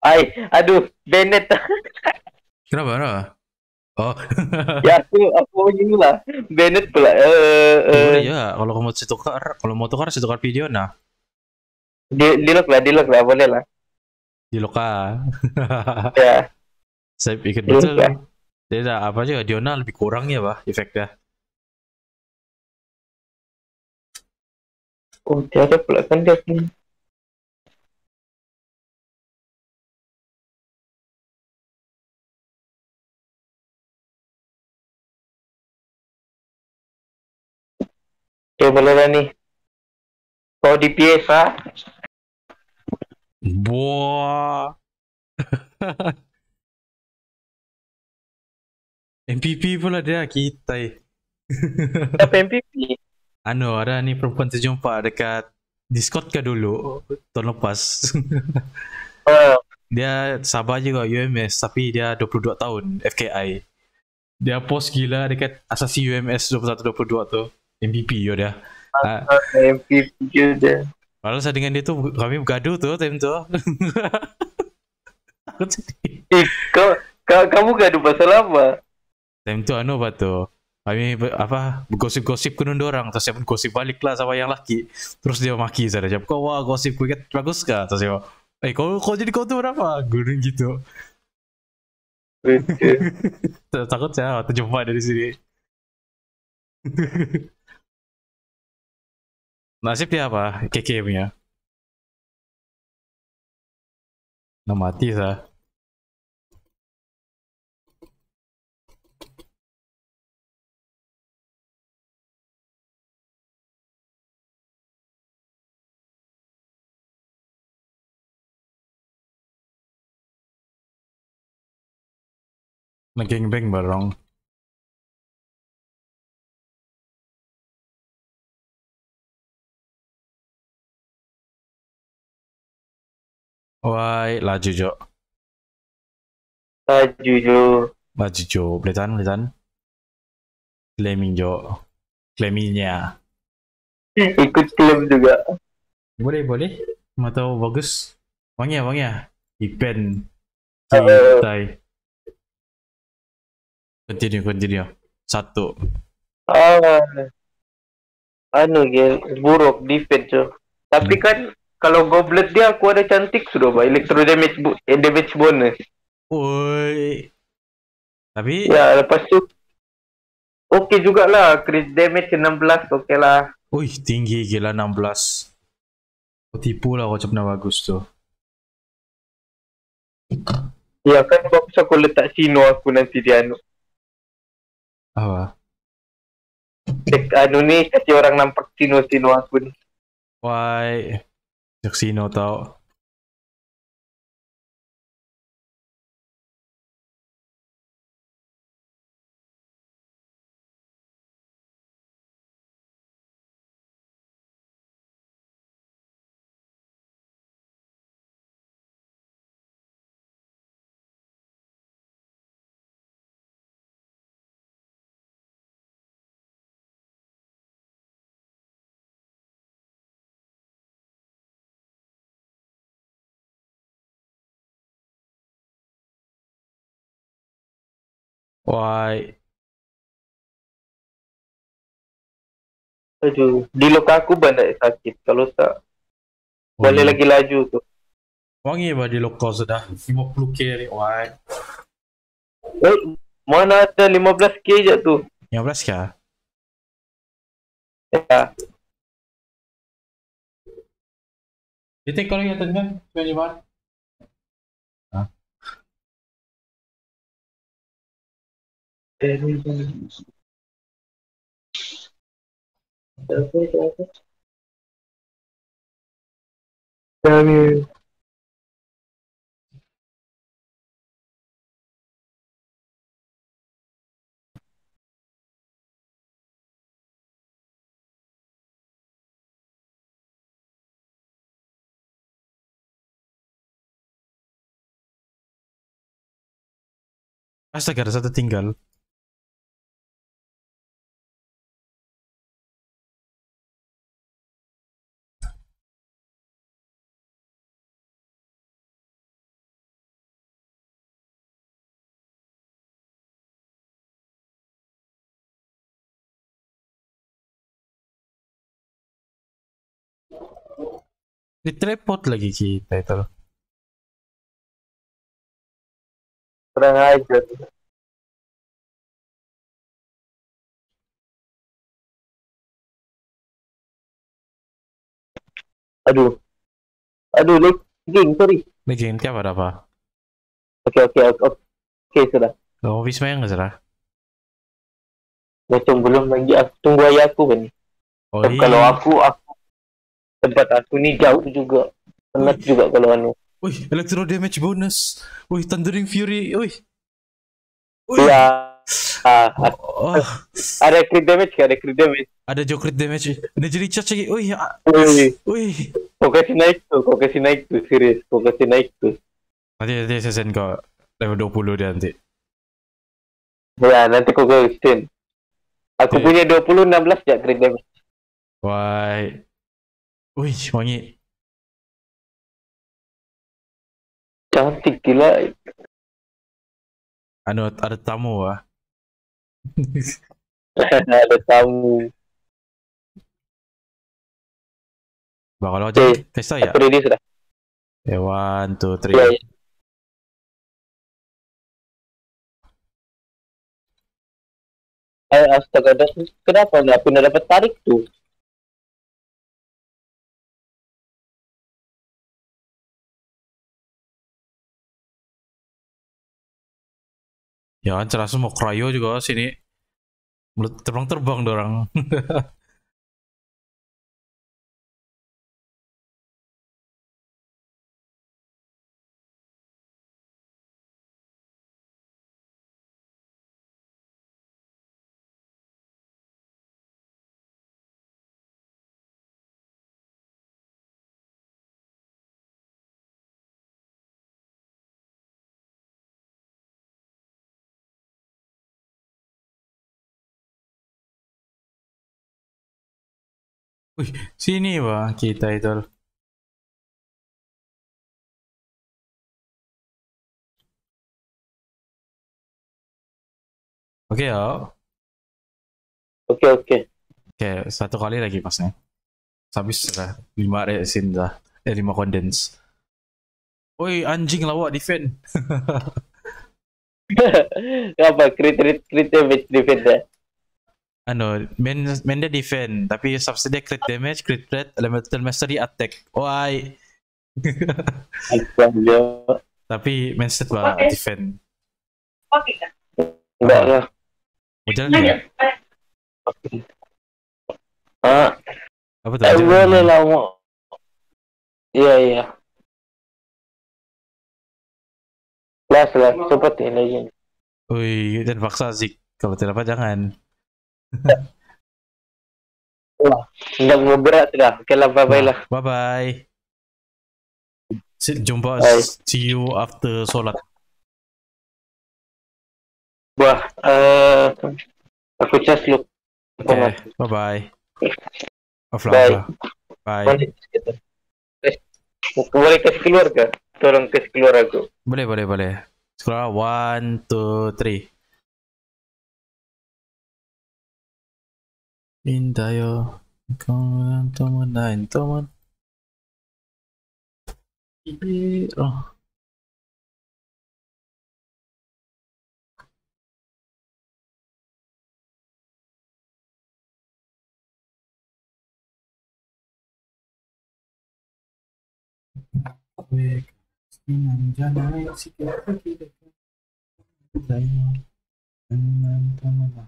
Ay, aduh, Bennett. Kenapa? Kenapa? Oh. Ya aku, aku ini lah. Bennett pula. Uh, uh. Ya, kalau kamu tukar, kalau mau tukar, tukar video nah. Di, dilok lah, dilok lah, boleh lah. Dilok lah. Ya. Saya ikut betul. Lah. Dia dah apa aja, Diona lebih kurang ya, bah, efeknya. Oh, dia ada pula kan dia ni. Dia boleh dah ni. Kau D P S lah. Buah. M P P pula dia, kita. Apa M P P? Ano, ada ni perempuan terjumpa dekat Discord ke dulu tahun lepas. Oh. Dia sabar je kau U M S tapi dia dua puluh dua tahun F K I. Dia post gila dekat asasi U M S dua puluh satu dua puluh dua tu. M V P yo dia. Ah, M V P yo dia. Padahal saya dengan dia tu kami bergaduh tu time tu. Eh, kau, kau kamu gaduh pasal apa? Time tu ano batu. Kami apa bergosip-gosip kena dorang terus saya pun gosip balik lah sama yang laki terus dia maki saya macam kau wah gosip kau ingat bagus ke terus saya eh kau kau jadi kau tu berapa gurun gitu takut saya terjumpa dari sini nasib dia apa K T M punya nak mati saya. Nge-gangbang bareng. Wah, laju Jo. Laju Jo. Laju Jo, belitan, belitan. Claiming Jo. Claimingnya. Ikut claim juga. Boleh, boleh. Mau tahu bagus. Bang ya, bang ya. Event. Santai. Continue, continue. Satu. Ah. Anu, gil. Buruk, defense Jo. Tapi hmm. kan kalau goblet dia aku ada cantik sudah bah, electro damage bu eh, damage bonus. Woi. Tapi ya lepas tu okey jugalah crit damage enam belas okeylah. Wih tinggi gila enam belas. Kau tipu lah kau cakap bagus tu. Ya kan bagus aku letak Sino aku nanti di anu. Apa? Dek anu ni kasih orang nampak Sino Sino aku ni. Why? Sino tau why? Aduh, di luka aku banyak sakit. Kalau tak, oh, boleh lagi laju tu. Wangi bah di luka sudah lima puluh k ni, why? Eh, mana ada lima belas k je tu? lima belas k? Ya. Detik korang yang tengah, sembilan puluh lima. Ganyu. Astaga, ada satu tinggal. Di tripod lagi kita itu loh. Kurang ajar. Aduh. Aduh, lagging, sorry. Lagging, tiap ada apa? Oke, oke, oke. Oke, sudah. Kamu bisa main nggak, Sarah? Belum, belum lagi. Aku tunggu ayah aku kan. Oh, iya. Kalau aku, aku tempat aku ni jauh juga. Penat juga kalau anu. Wih, electro damage bonus. Wih, Thundering Fury. Wih. Ya. Ah, oh, oh. Ada crit damage ke? Ada crit damage. Ada jo crit damage. Ada jadi charge lagi. Wih. Wih. Wih. Kau kasih naik tu. Kau kasih naik tu. Serius. Kau kasih naik tu. Nanti, nanti saya send kau. Level dua puluh dia nanti. Ya, nanti kau kau send. Aku punya dua puluh, enam belas je crit damage. Wih. Wih, wangi. Cantik gila. Anu, ada tamu ah. Ada tamu. Bah, kalau aja Tessa ya? Ready sudah. Ya, one, two, three. Ya, ya. Eh, astaga, kenapa nggak pernah dapat tarik tuh? Ya kan cerah semua cryo juga sini. Terbang-terbang dorang. Wih, sini wah kita itu. Oke ya. Oke oke. Oke, satu kali lagi pasnya. Habis lah lima resin dah. Eh lima condens. Woi anjing lawak defend. Apa crit crit crit damage defend ya? Ano, main main dia defend, tapi subsidi crit damage, crit rate, elemental mastery, attack. Why? Tapi main set lah defend. Oke kan? Enggak lah. Mau jalan enggak? Ah. Apa tuh? Boleh lah mau. Iya iya. Last lah, cepat ini lagi. Wih, dan paksa sih kalau tidak apa jangan. Wah, enggak mau berat dah. Oke lah, bye-bye lah. Bye-bye. Jumpa, bye. See you after sholat. Wah, uh, aku cas lu. Okay, bye-bye. Offline bye. Bye. Bye. Boleh kasih keluar ke? Tolong kasih keluar aku. Boleh, boleh, boleh. Sekarang one, two, three. Minta yo, kawan teman lain teman. Ini oh. Baik, ini jangan sih kita kita lain teman.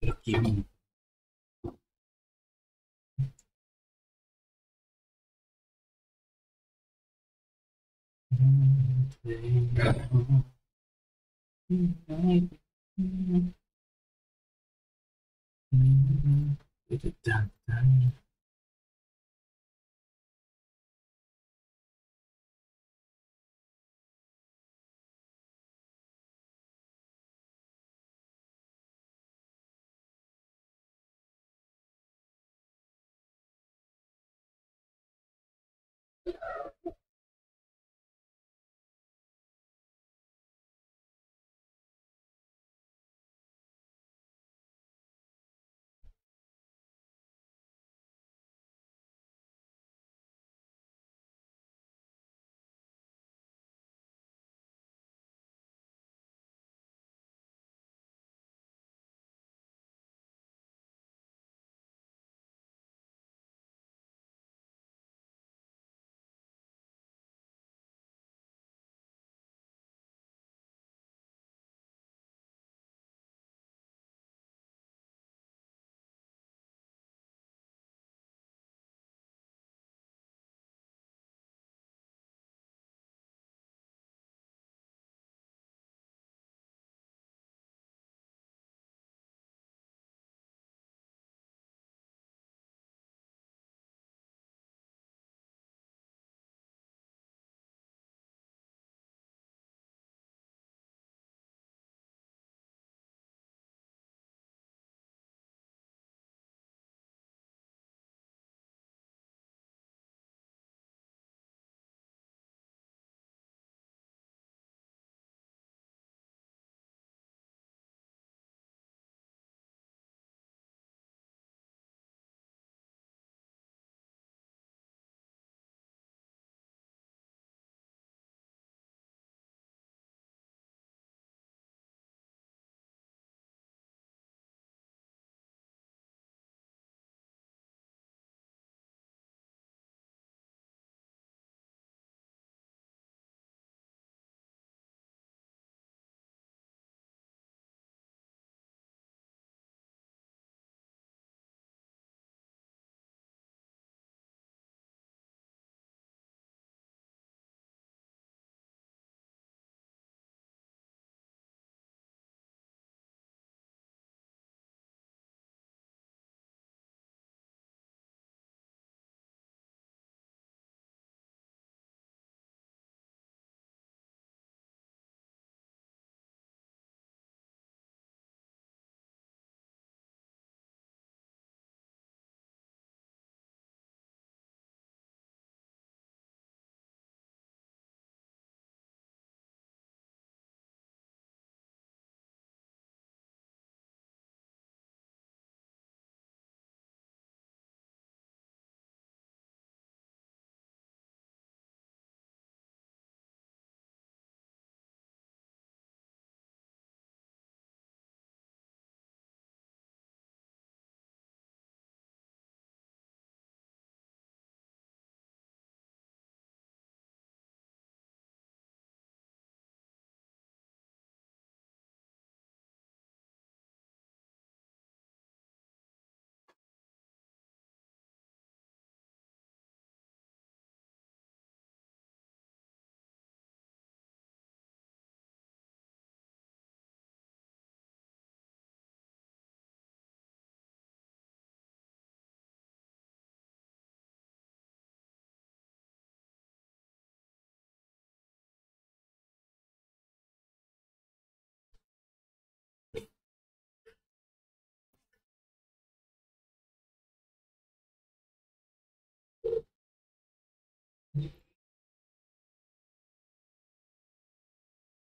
Terkini.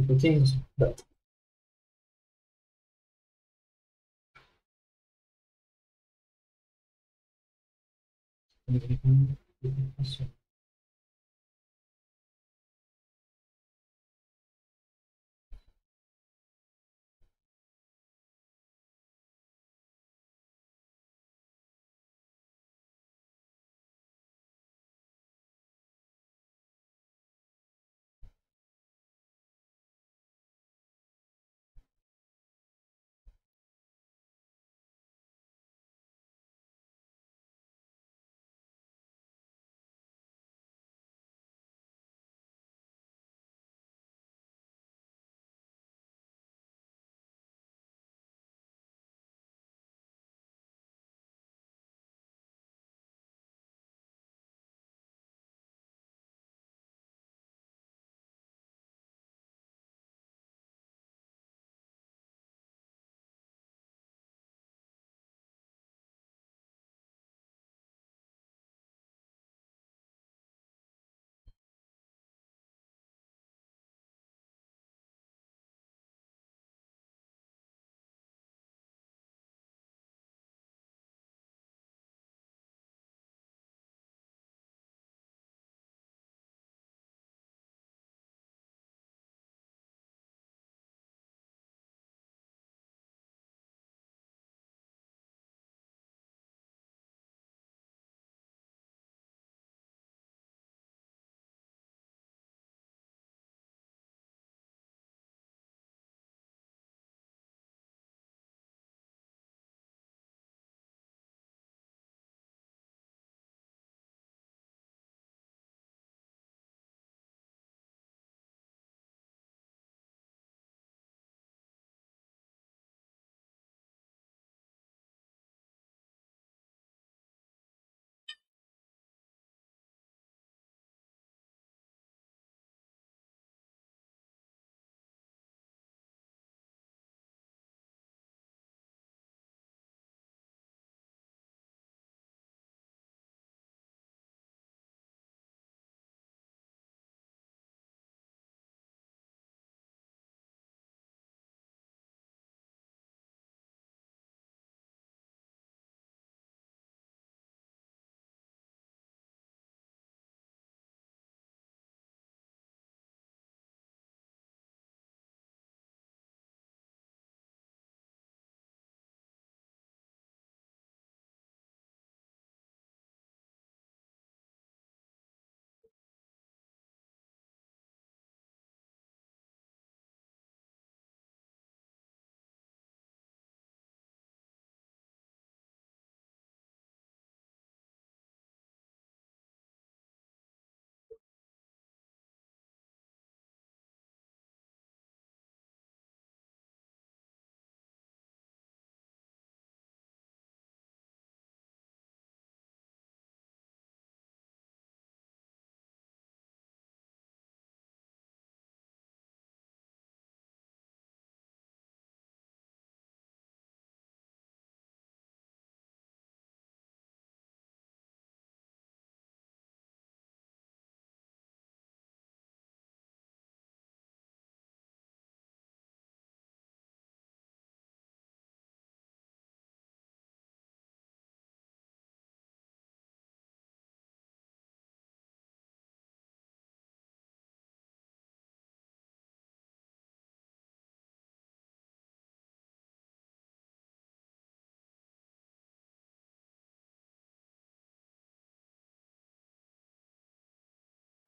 itu change ini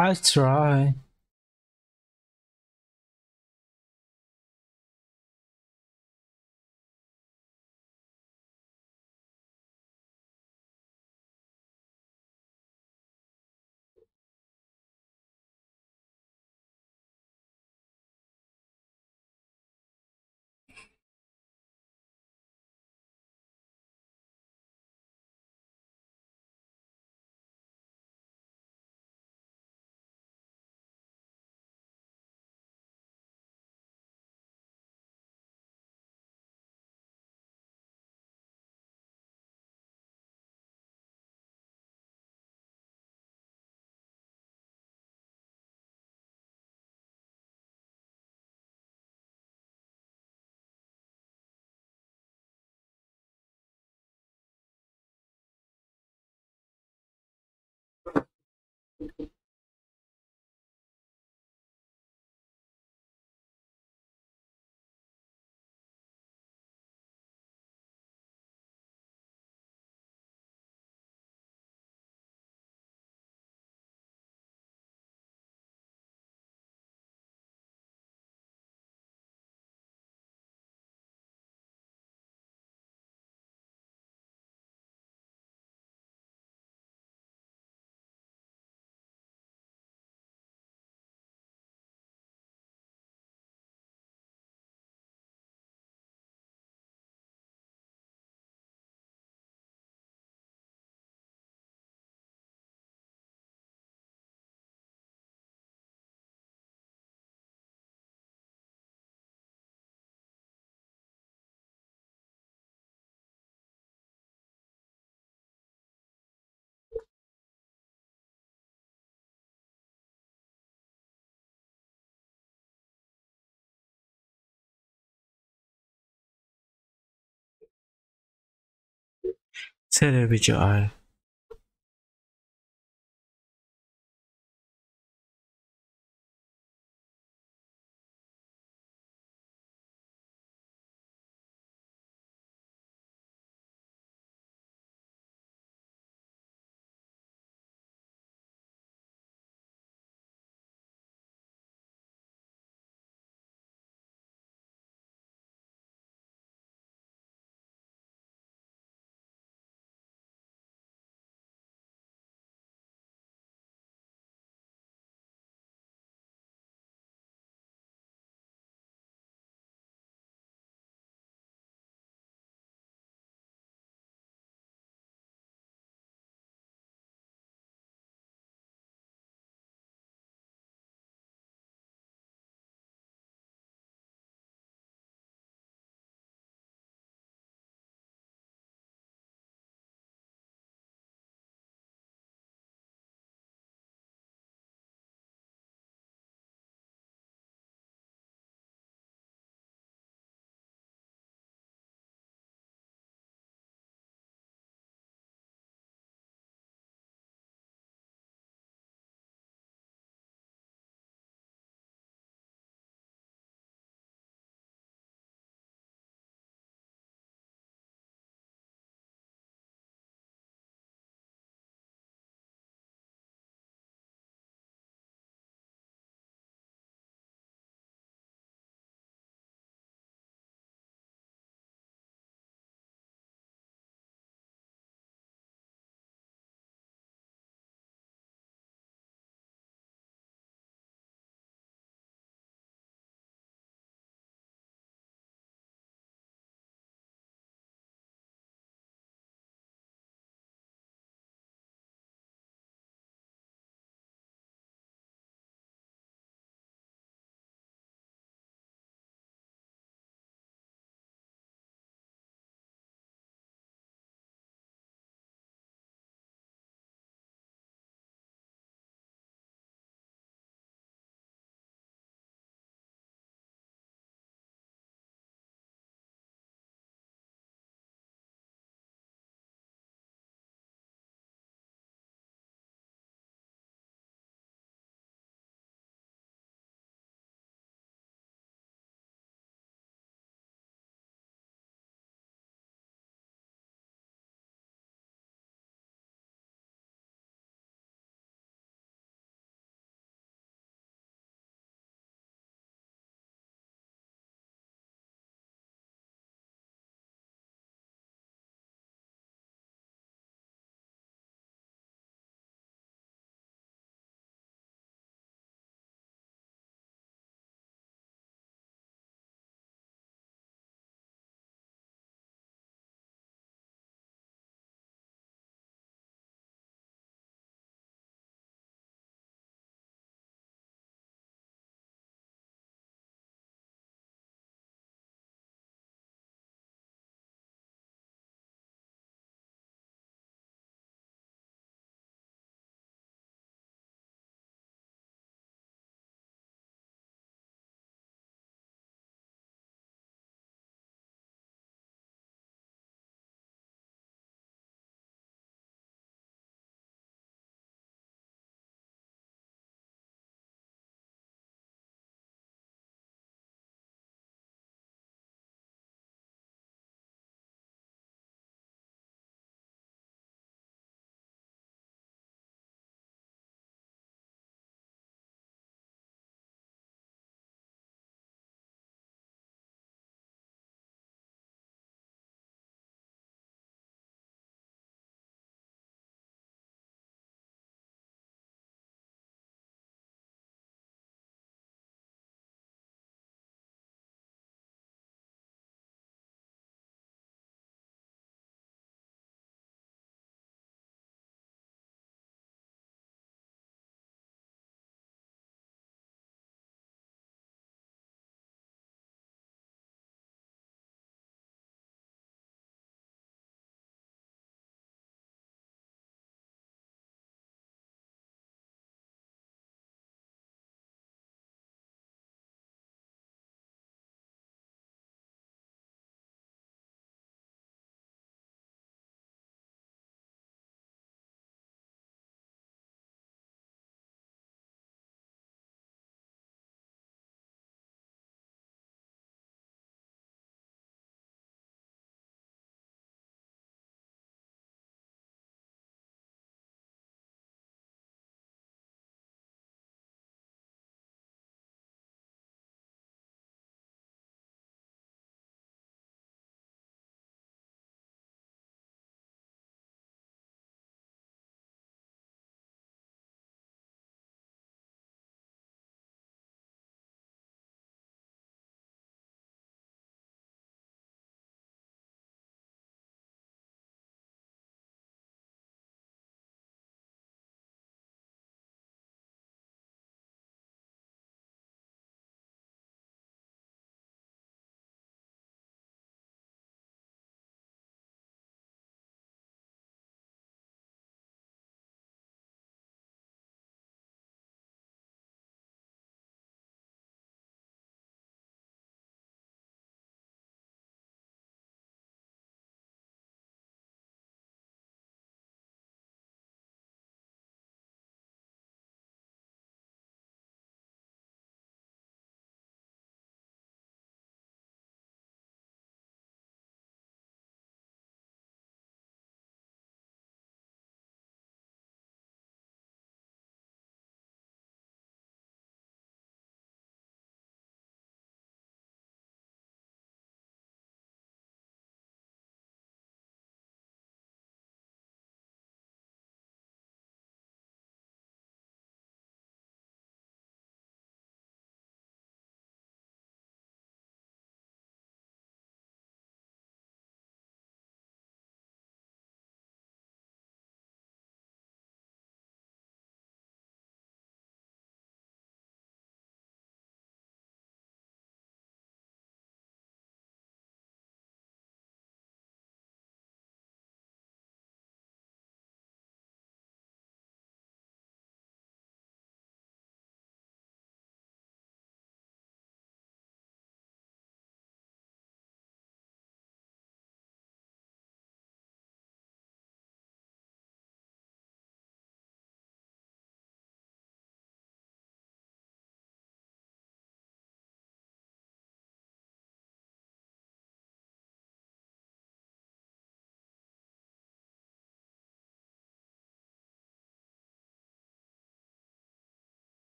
I try. Seri video I.